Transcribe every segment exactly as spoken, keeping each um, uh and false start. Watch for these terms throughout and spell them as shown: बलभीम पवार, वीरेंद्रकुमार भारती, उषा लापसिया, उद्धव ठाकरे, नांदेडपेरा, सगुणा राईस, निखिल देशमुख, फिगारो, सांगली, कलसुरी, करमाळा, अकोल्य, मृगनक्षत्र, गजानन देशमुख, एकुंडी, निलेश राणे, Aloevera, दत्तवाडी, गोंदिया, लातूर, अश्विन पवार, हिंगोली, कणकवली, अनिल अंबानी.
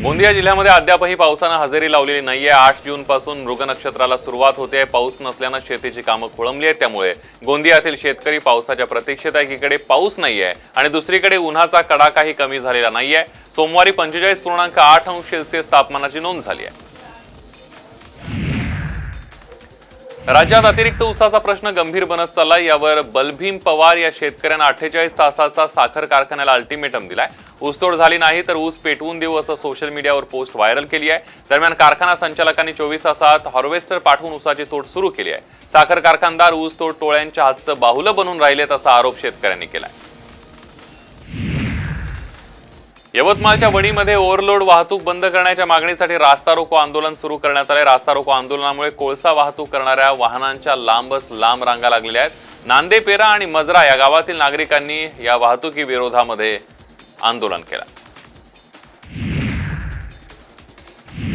गोंदिया जिल्ह्यामध्ये अद्यापही पावसानं हजेरी लावलेली नाहीये। आठ जून पासून मृगनक्षत्राला सुरुवात होते। पाऊस नसल्यानं शेतीची कामं खोळंबली आहेत। त्यामुळे गोंदियातील शेतकरी पावसाच्या प्रतीक्षेत आहे। एकीकडे पाऊस नाहीये आणि दुसरीकडे उन्हाचा कडाकाही कमी झालेला नाहीये। सोमवारी पंचेचाळीस पूर्णांक आठ अंश सेल्सिअस तापमानाची नोंद झाली आहे। राज्यात अतिरिक्त ऊसाचा प्रश्न गंभीर बनत चाललाय। यावर बलभीम पवार या शेतकऱ्यांना अठ्ठेचाळीस तासाचा साखर कारखान्याला अल्टिमेटम दिलाय। ऊसतोड झाली नाही तर ऊस पेटवून देऊ असं सोशल मीडियावर पोस्ट व्हायरल केली आहे। दरम्यान कारखाना संचालकांनी चोवीस तासात हार्वेस्टर पाठवून ऊसाची तोड सुरू केली आहे। साखर कारखानदार ऊसतोड टोळ्यांच्या हातचं बाहुलं बनून राहिलेत असा आरोप शेतकऱ्यांनी केलाय। यवतमाळच्या वडीमध्ये ओव्हरलोड वाहतूक बंद करण्याच्या मागणीसाठी रास्ता रोको आंदोलन सुरू करण्यात आले। रास्ता रोको आंदोलनामुळे कोळसा वाहतूक करणाऱ्या वाहनांच्या लांबच लांब रांगा लागलेल्या आहेत। नांदेडपेरा आणि मजरा या गावातील नागरिकांनी या वाहतुकी विरोधामध्ये आंदोलन केलं।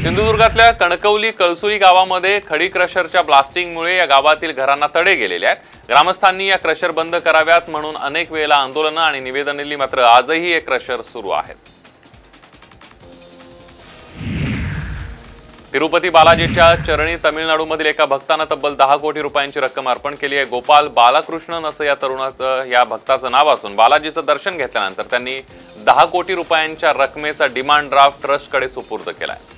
सिंधुदुर्गातल्या कणकवली कलसुरी गावामध्ये खडी क्रशरच्या ब्लास्टिंगमुळे या गावातील घरांना तडे गेलेले आहेत। ग्रामस्थांनी या क्रशर बंद कराव्यात म्हणून अनेक वेळेला आंदोलनं आणि निवेदनं दिली, मात्र आजही हे क्रशर सुरू आहेत। तिरुपती बालाजीच्या चरणी तमिळनाडूमधील एका भक्तानं तब्बल दहा कोटी रुपयांची रक्कम अर्पण केली आहे। गोपाल बालाकृष्णन असं या तरुणाचं या भक्ताचं नाव असून बालाजीचं दर्शन घेतल्यानंतर त्यांनी दहा कोटी रुपयांच्या रकमेचा डिमांड ड्राफ्ट ट्रस्टकडे सुपूर्द केला आहे।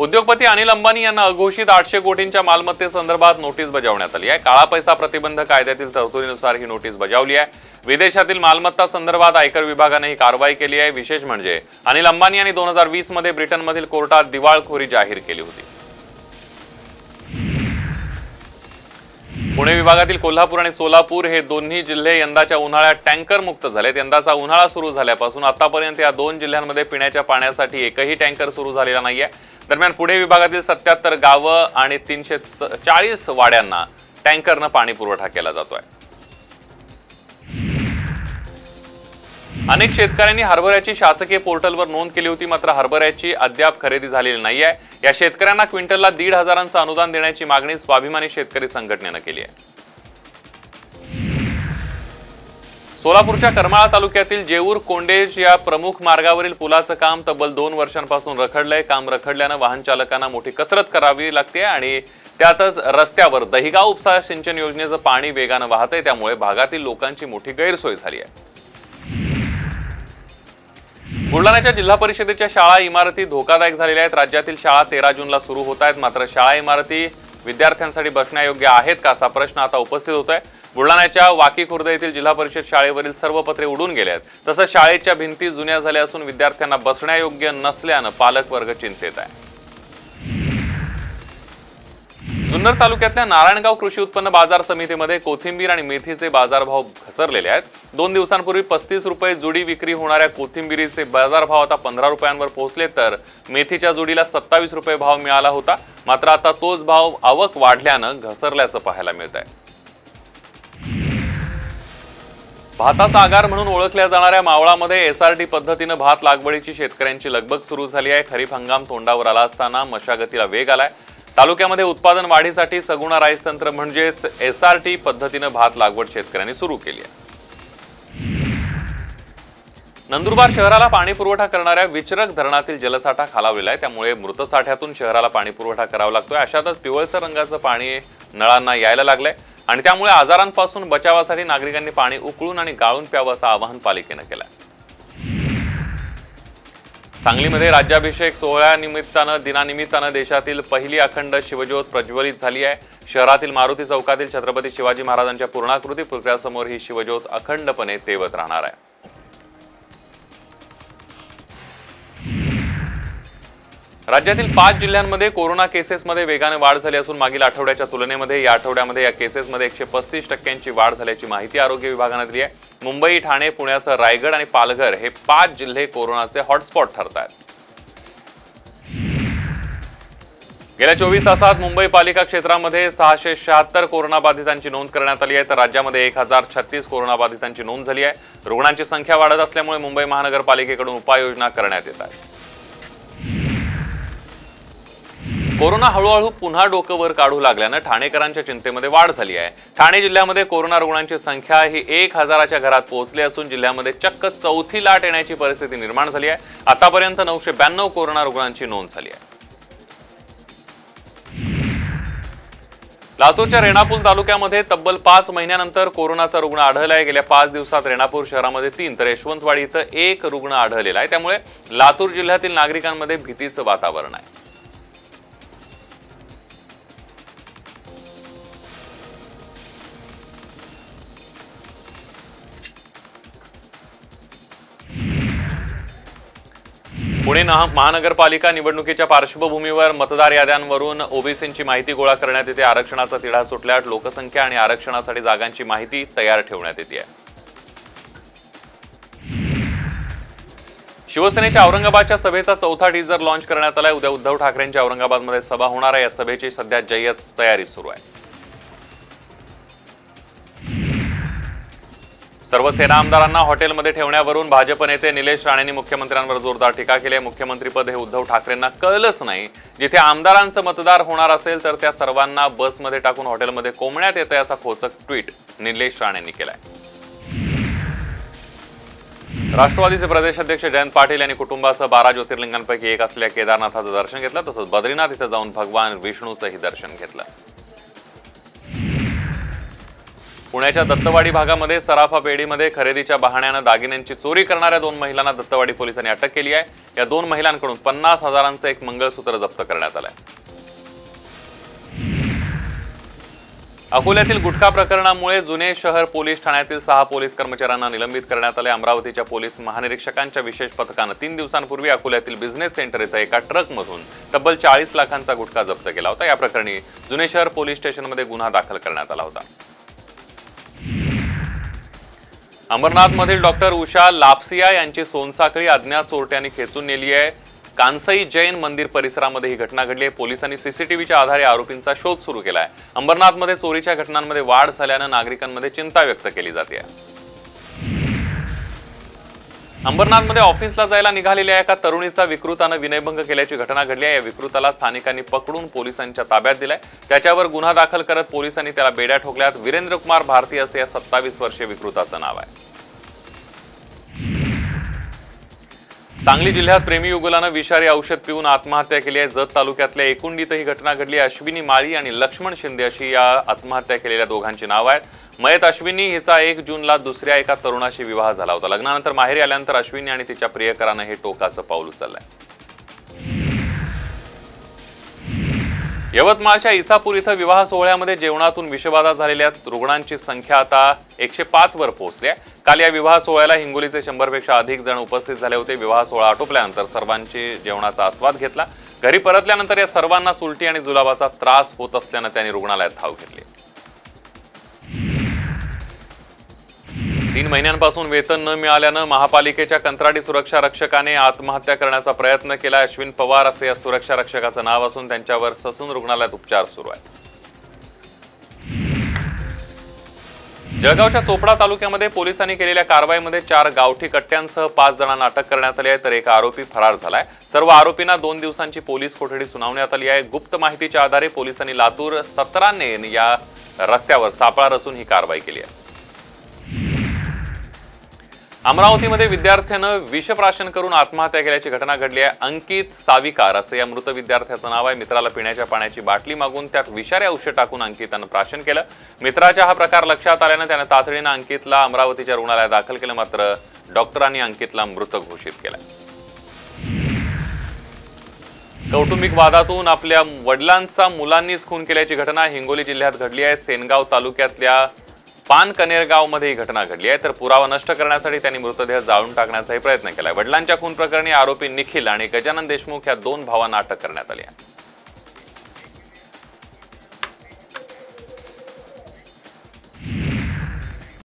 उद्योगपती अनिल अंबानी यांना अघोषित आठशे कोटींच्या मालमत्तेसंदर्भात नोटीस बजावण्यात आली आहे। काळा पैसा प्रतिबंध कायद्यातील तरतुदीनुसार ही नोटीस बजावली आहे। विदेशातील मालमत्ता संदर्भात आयकर विभागाने ही कारवाई केली आहे। विशेष म्हणजे अनिल अंबानी यांनी दोन हजार वीस मध्ये ब्रिटनमधील कोर्टात दिवाळखोरी जाहीर केली होती। पुणे विभागातील कोल्हापूर आणि सोलापूर हे दोन्ही जिल्हे यंदाच्या उन्हाळ्यात टँकर मुक्त झालेत। यंदाचा उन्हाळा सुरू झाल्यापासून आतापर्यंत या दोन जिल्ह्यांमध्ये पिण्याच्या पाण्यासाठी एकही टँकर सुरू झालेला नाहीये। दरम्यान पुणे विभागातील सत्याहत्तर गावं आणि तीनशे चाळीस वाड्यांना टँकरनं पाणी पुरवठा केला जातोय। अनेक शेतकऱ्यांनी हरभऱ्याची शासकीय पोर्टलवर नोंद केली होती, मात्र हरभऱ्याची अद्याप खरेदी झालेली नाहीये। या शेतकऱ्यांना क्विंटलला दीड हजारांचं अनुदान देण्याची मागणी स्वाभिमानी शेतकरी संघटनेनं केली आहे। सोलापूरच्या करमाळा तालुक्यातील जेवूर कोंडेश या प्रमुख मार्गावरील पुलाचं काम तब्बल दोन वर्षांपासून रखडलंय। काम रखडल्यानं वाहन चालकांना मोठी कसरत करावी लागते आणि त्यातच रस्त्यावर दहीगाव उपसा सिंचन योजनेचं पाणी वेगानं वाहतंय। त्यामुळे भागातील लोकांची मोठी गैरसोय झाली आहे। बुलढाण्याच्या जिल्हा परिषदेच्या शाळा इमारती धोकादायक झालेल्या आहेत। राज्यातील शाळा तेरा जूनला सुरू होत आहेत, मात्र शाळा इमारती विद्यार्थ्यांसाठी बसण्यायोग्य आहेत का असा प्रश्न आता उपस्थित होतोय। बुलढाण्याच्या वाकी खुर्द येथील जिल्हा परिषद शाळेवरील सर्व पत्रे उडून गेले आहेत। तसंच शाळेच्या भिंती जुन्या झाल्या असून विद्यार्थ्यांना बसण्यायोग्य नसल्यानं पालकवर्ग चिंतेत आहे। जुन्नर तालुक्यातल्या नारायणगाव कृषी उत्पन्न बाजार समितीमध्ये कोथिंबीर आणि मेथीचे बाजारभाव घसरलेले आहेत। दोन दिवसांपूर्वी पस्तीस रुपये जुडी विक्री होणाऱ्या कोथिंबीरीचे बाजारभाव आता पंधरा रुपयांवर पोहोचले, तर मेथीच्या जुडीला सत्तावीस रुपये भाव मिळाला होता, मात्र आता तोच भाव आवक वाढल्यानं घसरल्याचं पाहायला मिळत आहे। भाताचा आगार म्हणून ओळखल्या जाणाऱ्या मावळामध्ये एसआरटी पद्धतीनं भात लागवडीची शेतकऱ्यांची लगबग सुरू झाली आहे। खरीप हंगाम तोंडावर आला असताना मशागतीला वेग आलाय। तालुक्यामध्ये उत्पादन वाढीसाठी सगुणा राईस तंत्र म्हणजेच एसआरटी पद्धतीनं भात लागवड शेतकऱ्यांनी सुरू केली आहे। नंदुरबार शहराला पाणी पुरवठा करणाऱ्या विचरक धरणातील जलसाठा खालावलेला आहे, त्यामुळे मृतसाठ्यातून शहराला पाणी पुरवठा करावा लागतोय। अशातच पिवळसर रंगाचं पाणी नळांना यायला लागलंय आणि त्यामुळे आजारांपासून बचावासाठी नागरिकांनी पाणी उकळून आणि गाळून प्यावं असं आवाहन पालिकेनं केलं आहे। सांगलीमध्ये राज्याभिषेक सोहळ्यानिमित्तानं दिनानिमित्तानं देशातील पहिली अखंड शिवज्योत प्रज्वलित झाली आहे। शहरातील मारुती चौकातील छत्रपती शिवाजी महाराजांच्या पूर्णाकृती पुतळ्यासमोर ही शिवज्योत अखंडपणे तेवत राहणार आहे। राज्यातील पाच जिल्ह्यांमध्ये कोरोना केसेसमध्ये वेगाने वाढ झाली असून मागील आठवड्याच्या तुलनेमध्ये या आठवड्यामध्ये या केसेसमध्ये एकशे पस्तीस टक्क्यांची वाढ झाल्याची माहिती आरोग्य विभागानं दिली आहे। मुंबई, ठाणे, पुण्यासह रायगड आणि पालघर हे पाच जिल्हे कोरोनाचे हॉटस्पॉट ठरत आहेत। गेल्या चोवीस तासात मुंबई पालिका क्षेत्रामध्ये सहाशे शहात्तर कोरोनाबाधितांची नोंद करण्यात आली आहे, तर राज्यामध्ये एक हजार छत्तीस कोरोनाबाधितांची नोंद झाली आहे। रुग्णांची संख्या वाढत असल्यामुळे मुंबई महानगरपालिकेकडून उपाययोजना करण्यात येत आहे। कोरोना हळूहळू पुन्हा डोकं वर काढू लागल्यानं ठाणेकरांच्या चिंतेमध्ये वाढ झाली आहे। ठाणे जिल्ह्यामध्ये कोरोना रुग्णांची संख्या ही एक हजाराच्या घरात पोहोचली असून जिल्ह्यामध्ये चक्क चौथी लाट येण्याची परिस्थिती निर्माण झाली आहे। आतापर्यंत नऊशे ब्याण्णव कोरोना रुग्णांची नोंद झाली आहे। लातूरच्या रेणापूर तालुक्यामध्ये तब्बल पाच महिन्यानंतर कोरोनाचा रुग्ण आढळला आहे। गेल्या पाच दिवसात रेणापूर शहरामध्ये तीन तर यशवंतवाडी इथं एक रुग्ण आढळलेला आहे, त्यामुळे लातूर जिल्ह्यातील नागरिकांमध्ये भीतीचं वातावरण आहे। पुणे महानगरपालिका निवडणुकीच्या पार्श्वभूमीवर मतदार याद्यांवरून ओबीसींची माहिती गोळा करण्यात येते। आरक्षणाचा तिढा सुटल्यास लोकसंख्या आणि आरक्षणासाठी जागांची माहिती तयार ठेवण्यात येते। शिवसेनेच्या औरंगाबादच्या सभेचा चौथा टीजर लॉन्च करण्यात आलाय। उद्या उद्धव ठाकरेंची औरंगाबादमध्ये सभा होणार आहे। या सभेची सध्या जय्यत तयारी सुरू आहे। सर्व सेना आमदारांना हॉटेलमध्ये ठेवण्यावरून भाजप नेते निलेश राणेंनी मुख्यमंत्र्यांवर जोरदार टीका केली आहे। मुख्यमंत्रीपद हे उद्धव ठाकरेंना कळलंच नाही। जिथे आमदारांचं मतदार होणार असेल तर त्या सर्वांना बसमध्ये टाकून हॉटेलमध्ये कोंबण्यात येतंय असा खोचक ट्विट निलेश राणेंनी केलाय। राष्ट्रवादीचे प्रदेशाध्यक्ष जयंत पाटील यांनी कुटुंबासह बारा ज्योतिर्लिंगांपैकी एक असलेल्या केदारनाथाचं दर्शन घेतलं, तसंच बद्रीनाथ इथं जाऊन भगवान विष्णूचंही दर्शन घेतलं। पुण्याच्या दत्तवाडी भागामध्ये सराफा पेढीमध्ये खरेदीच्या बहाण्यानं दागिन्यांची चोरी करणाऱ्या दोन महिलांना दत्तवाडी पोलिसांनी अटक केली आहे। या दोन महिलांकडून पन्नास हजारांचं एक मंगळसूत्र जप्त करण्यात आलं आहे। अकोल्यातील गुटखा प्रकरणामुळे जुने शहर पोलीस ठाण्यातील सहा पोलीस कर्मचाऱ्यांना निलंबित करण्यात आले। अमरावतीच्या पोलीस महानिरीक्षकांच्या विशेष पथकानं तीन दिवसांपूर्वी अकोल्यातील बिझनेस सेंटर इथं एका ट्रकमधून तब्बल चाळीस लाखांचा गुटखा जप्त केला होता। या प्रकरणी जुने शहर पोलीस स्टेशनमध्ये गुन्हा दाखल करण्यात आला होता। अंबरनाथमधील डॉक्टर उषा लापसिया यांची सोनसाखळी अज्ञात चोरट्यांनी खेचून नेली आहे। कांसई जैन मंदिर परिसरामध्ये ही घटना घडली आहे। पोलिसांनी सीसीटीव्हीच्या आधारे आरोपींचा शोध सुरू केला आहे। अंबरनाथमध्ये चोरीच्या घटनांमध्ये वाढ झाल्यानं नागरिकांमध्ये चिंता व्यक्त केली जाते आहे। अंबरनाथमध्ये ऑफिसला जायला निघालेल्या एका तरुणीचा विकृतानं विनयभंग केल्याची घटना घडली आहे। या विकृताला स्थानिकांनी पकडून पोलिसांच्या ताब्यात दिलाय। त्याच्यावर गुन्हा दाखल करत पोलिसांनी त्याला बेड्या ठोकल्यात। वीरेंद्रकुमार भारती असे या सत्तावीस वर्षीय विकृताचं नाव आहे। सांगली जिल्ह्यात प्रेमी युगुलानं विषारी औषध पिऊन आत्महत्या केली आहे। जत तालुक्यातल्या एकुंडीत ही घटना घडली। अश्विनी माळी आणि लक्ष्मण शिंदे अशी या आत्महत्या केलेल्या दोघांची नाव आहेत। मयत अश्विनी हिचा एक जूनला दुसऱ्या एका तरुणाशी विवाह झाला होता। लग्नानंतर माहेरी आल्यानंतर अश्विनी आणि तिच्या प्रियकरानं हे टोकाचं पाऊल उचललंय। यवतमाळच्या इसापूर इथं विवाह सोहळ्यामध्ये जेवणातून विषबाधा झालेल्या रुग्णांची संख्या आता एकशे पाच वर पोहोचली आहे। काल या विवाह सोहळ्याला हिंगोलीचे शंभरपेक्षा अधिक जण उपस्थित झाले होते। विवाह सोहळा आटोपल्यानंतर सर्वांची जेवणाचा आस्वाद घेतला। घरी परतल्यानंतर या सर्वांनाच उलटी आणि जुलाबाचा त्रास होत असल्यानं त्यांनी रुग्णालयात धाव घेतली। तीन महिन्यांपासून वेतन न मिळाल्यानं महापालिकेच्या कंत्राटी सुरक्षा रक्षकाने आत्महत्या करण्याचा प्रयत्न केला। अश्विन पवार असे या सुरक्षा रक्षकाचं नाव असून त्यांच्यावर ससून रुग्णालयात उपचार सुरू आहेत। जळगावच्या चोपडा तालुक्यामध्ये पोलिसांनी केलेल्या कारवाईमध्ये चार गावठी कट्ट्यांसह पाच जणांना अटक करण्यात आली आहे, तर एक आरोपी फरार झालाय। सर्व आरोपींना दोन दिवसांची पोलीस कोठडी सुनावण्यात आली आहे। गुप्त माहितीच्या आधारे पोलिसांनी लातूर सतराने या रस्त्यावर सापळा रचून ही कारवाई केली आहे। अमरावतीमध्ये विद्यार्थ्यानं विषप्राशन करून आत्महत्या केल्याची घटना घडली आहे। अंकित साविकार असं या मृत विद्यार्थ्याचं नाव आहे। मित्राला पिण्याच्या पाण्याची बाटली मागून त्यात विषारी औषध टाकून अंकितानं प्राशन केलं। मित्राचा हा प्रकार लक्षात आल्यानं त्यानं तातडीनं अंकितला अमरावतीच्या रुग्णालयात दाखल केलं, मात्र डॉक्टरांनी अंकितला मृत घोषित केला। कौटुंबिक वादातून आपल्या वडिलांचा मुलांनीच खून केल्याची घटना हिंगोली जिल्ह्यात घडली आहे। सेनगाव तालुक्यातल्या पान कनेरगावमध्ये ही घटना घडली आहे, तर पुरावा नष्ट करण्यासाठी त्यांनी मृतदेह जाळून टाकण्याचाही प्रयत्न केलाय। वडिलांच्या खून प्रकरणी आरोपी निखिल आणि गजानन देशमुख या दोन भावांना अटक करण्यात आली आहे।